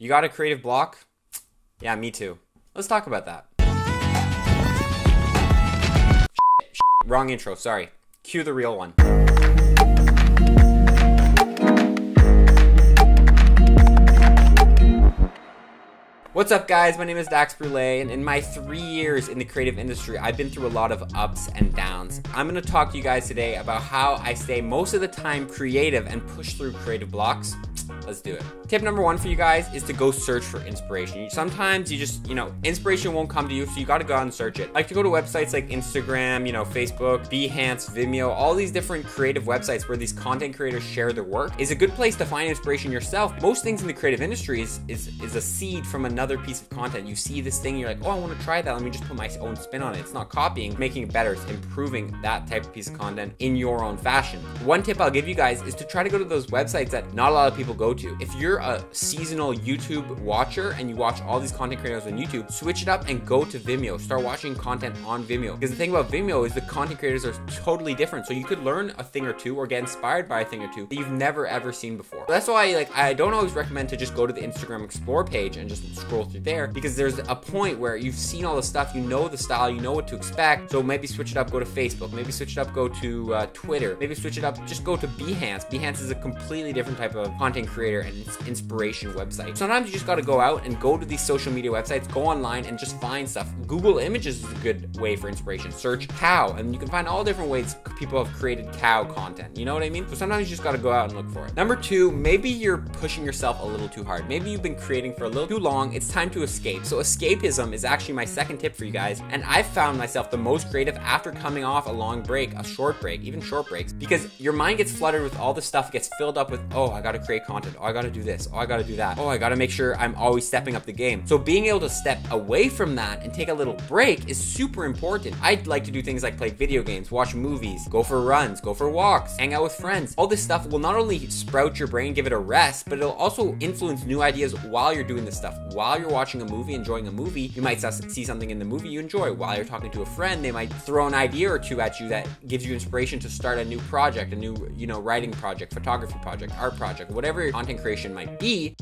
You got a creative block? Yeah, me too. Let's talk about that. Wrong intro, sorry. Cue the real one. What's up guys, my name is Dax Brule, and in my 3 years in the creative industry, I've been through a lot of ups and downs. I'm gonna talk to you guys today about how I stay most of the time creative and push through creative blocks. Let's do it. Tip number one for you guys is to go search for inspiration. Sometimes you just, inspiration won't come to you, so you gotta go out and search it. I like to go to websites like Instagram, Facebook, Behance, Vimeo, all these different creative websites where these content creators share their work is a good place to find inspiration yourself. Most things in the creative industry is a seed from another piece of content. You see this thing, you're like, oh, I want to try that. Let me just put my own spin on it. It's not copying, it's making it better. It's improving that type of piece of content in your own fashion. One tip I'll give you guys is to try to go to those websites that not a lot of people go to. If you're a seasonal YouTube watcher and you watch all these content creators on YouTube, switch it up and go to Vimeo. Start watching content on Vimeo. Because the thing about Vimeo is the content creators are totally different. So you could learn a thing or two or get inspired by a thing or two that you've never ever seen before. That's why I don't always recommend to just go to the Instagram Explore page and just scroll through there, because there's a point where you've seen all the stuff, you know the style, you know what to expect. So maybe switch it up, go to Facebook, maybe switch it up, go to Twitter, maybe switch it up, just go to Behance. Behance is a completely different type of content creator and it's inspiration website. Sometimes you just got to go out and go to these social media websites, go online and just find stuff. Google Images is a good way for inspiration. Search cow and you can find all different ways people have created cow content. You know what I mean? So sometimes you just got to go out and look for it. Number two, maybe you're pushing yourself a little too hard. Maybe you've been creating for a little too long. It's time to escape. So escapism is actually my second tip for you guys. And I've found myself the most creative after coming off a long break, a short break, even short breaks, because your mind gets fluttered with all the stuff, gets filled up with, oh, I gotta create content. Oh, I gotta do this. Oh, I gotta do that. Oh, I gotta make sure I'm always stepping up the game. So being able to step away from that and take a little break is super important. I'd like to do things like play video games, watch movies, go for runs, go for walks, hang out with friends. All this stuff will not only sprout your brain, give it a rest, but it'll also influence new ideas while you're doing this stuff. While you're watching a movie, enjoying a movie, you might see something in the movie you enjoy. While you're talking to a friend, they might throw an idea or two at you that gives you inspiration to start a new project, a new, writing project, photography project, art project, whatever your content creation might be.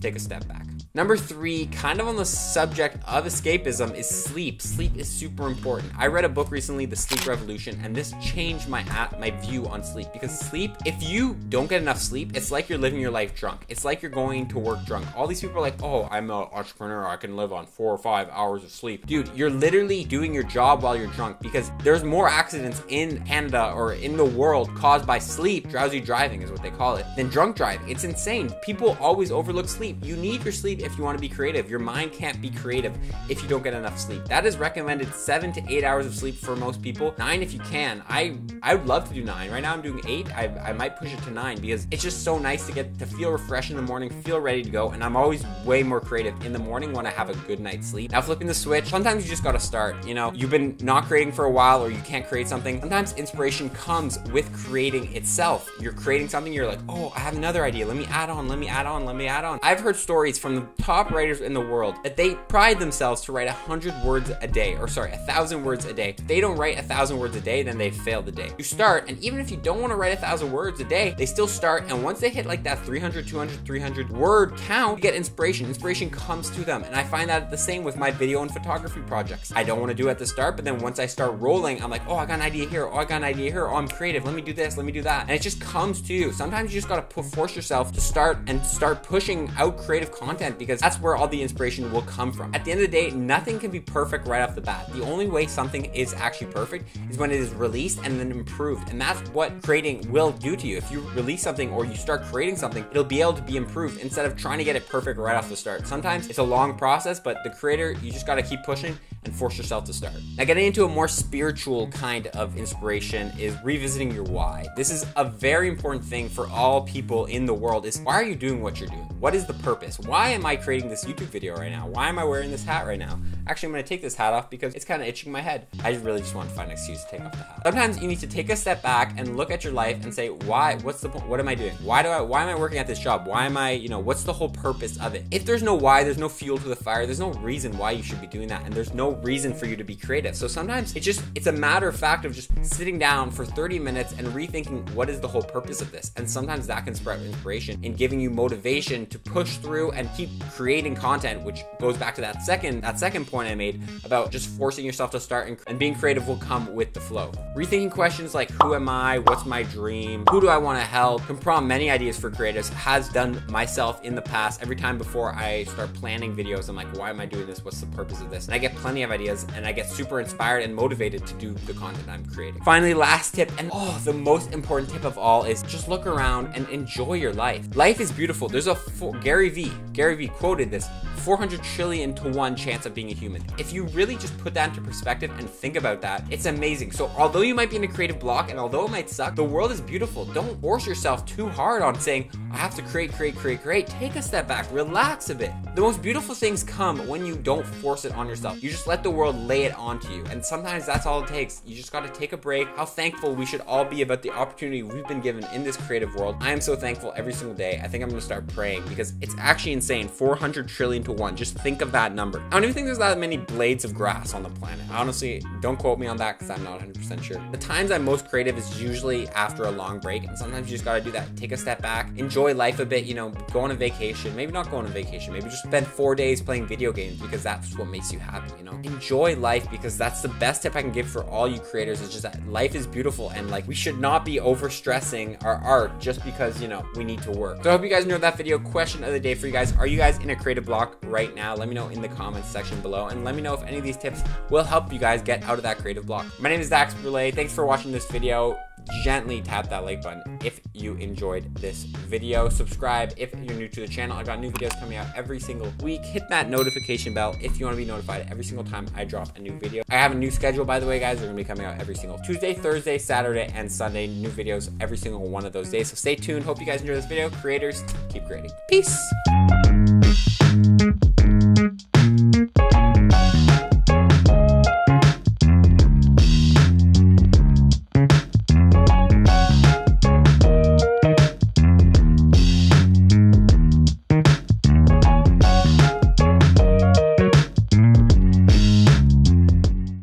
Take a step back. Number three, kind of on the subject of escapism, is sleep. Sleep is super important. I read a book recently, The Sleep Revolution, and this changed my view on sleep, because sleep, if you don't get enough sleep, it's like you're living your life drunk. It's like you're going to work drunk. All these people are like, oh, I'm an entrepreneur. I can live on 4 or 5 hours of sleep. Dude, you're literally doing your job while you're drunk, because there's more accidents in Canada or in the world caused by sleep, drowsy driving is what they call it, than drunk driving. It's insane. People always overlook sleep. You need your sleep if you want to be creative. Your mind can't be creative if you don't get enough sleep. That is recommended 7 to 8 hours of sleep for most people. 9 if you can. I would love to do 9. Right now I'm doing 8. I might push it to 9 because it's just so nice to get to feel refreshed in the morning, feel ready to go, and I'm always way more creative in the morning when I have a good night's sleep. Now flipping the switch, sometimes you just got to start. You've been not creating for a while or you can't create something. Sometimes inspiration comes with creating itself. You're creating something, you're like, oh, I have another idea. Let me add on, let me add on, let me add on. I've heard stories from the top writers in the world that they pride themselves to write 1,000 words a day. If they don't write 1,000 words a day, then they failed the day. You start, and even if you don't want to write 1,000 words a day, they still start, and once they hit like that 300, 200, 300 word count, you get inspiration. Inspiration comes to them, and I find that the same with my video and photography projects. I don't want to do it at the start, but then once I start rolling, I'm like, oh, I got an idea here. Oh, I got an idea here. Oh, I'm creative. Let me do this. Let me do that. And it just comes to you. Sometimes you just got to force yourself to start pushing out creative content, because that's where all the inspiration will come from. At the end of the day, nothing can be perfect right off the bat. The only way something is actually perfect is when it is released and then improved. And that's what creating will do to you. If you release something or you start creating something, it'll be able to be improved instead of trying to get it perfect right off the start. Sometimes it's a long process, but the creator, you just gotta keep pushing and force yourself to start. Now, getting into a more spiritual kind of inspiration is revisiting your why. This is a very important thing for all people in the world, is why are you doing what you're doing? What is the purpose? Why am I creating this YouTube video right now? Why am I wearing this hat right now? Actually, I'm gonna take this hat off because it's kind of itching my head. I really just want to find an excuse to take off the hat. Sometimes you need to take a step back and look at your life and say, why? What's the point? What am I doing? Why am I working at this job? Why am I, what's the whole purpose of it? If there's no why, there's no fuel to the fire. There's no reason why you should be doing that. And there's no no reason for you to be creative. So sometimes it's a matter of fact of just sitting down for 30 minutes and rethinking what is the whole purpose of this. And sometimes that can sprout inspiration and giving you motivation to push through and keep creating content, which goes back to that second point I made about just forcing yourself to start and being creative will come with the flow. Rethinking questions like who am I, what's my dream, who do I want to help, can prompt many ideas for creatives, has done myself in the past. Every time before I start planning videos, I'm like, why am I doing this? What's the purpose of this? And I get plenty of ideas and I get super inspired and motivated to do the content I'm creating. Finally, last tip, and the most important tip of all, is just look around and enjoy your life. Life is beautiful. There's a Gary Vee quoted this, 400 trillion to 1 chance of being a human. If you really just put that into perspective and think about that, it's amazing. So although you might be in a creative block and although it might suck, the world is beautiful. Don't force yourself too hard on saying, I have to create. Take a step back, relax a bit. The most beautiful things come when you don't force it on yourself. You just let the world lay it onto you. And sometimes that's all it takes. You just got to take a break. How thankful we should all be about the opportunity we've been given in this creative world. I am so thankful every single day. I think I'm going to start praying because it's actually insane. 400 trillion to 1. Just think of that number. I don't even think there's that many blades of grass on the planet. Honestly, don't quote me on that because I'm not 100% sure. The times I'm most creative is usually after a long break. And sometimes you just got to do that. Take a step back, enjoy life a bit, you know, go on a vacation, maybe not go on a vacation, maybe just spend 4 days playing video games because that's what makes you happy, you know? Enjoy life because that's the best tip I can give for all you creators. It's just that life is beautiful and like we should not be overstressing our art just because, you know, we need to work. So I hope you guys enjoyed that video. Question of the day for you guys. Are you guys in a creative block right now? Let me know in the comments section below and let me know if any of these tips will help you guys get out of that creative block. My name is Dax Brule. Thanks for watching this video. Gently tap that like button if you enjoyed this video. Subscribe if you're new to the channel. I got new videos coming out every single week. Hit that notification bell if you want to be notified every single time I drop a new video. I have a new schedule, by the way, guys. They're gonna be coming out every single Tuesday, Thursday, Saturday, and Sunday. New videos every single one of those days. So stay tuned. Hope you guys enjoy this video. Creators, keep creating. Peace.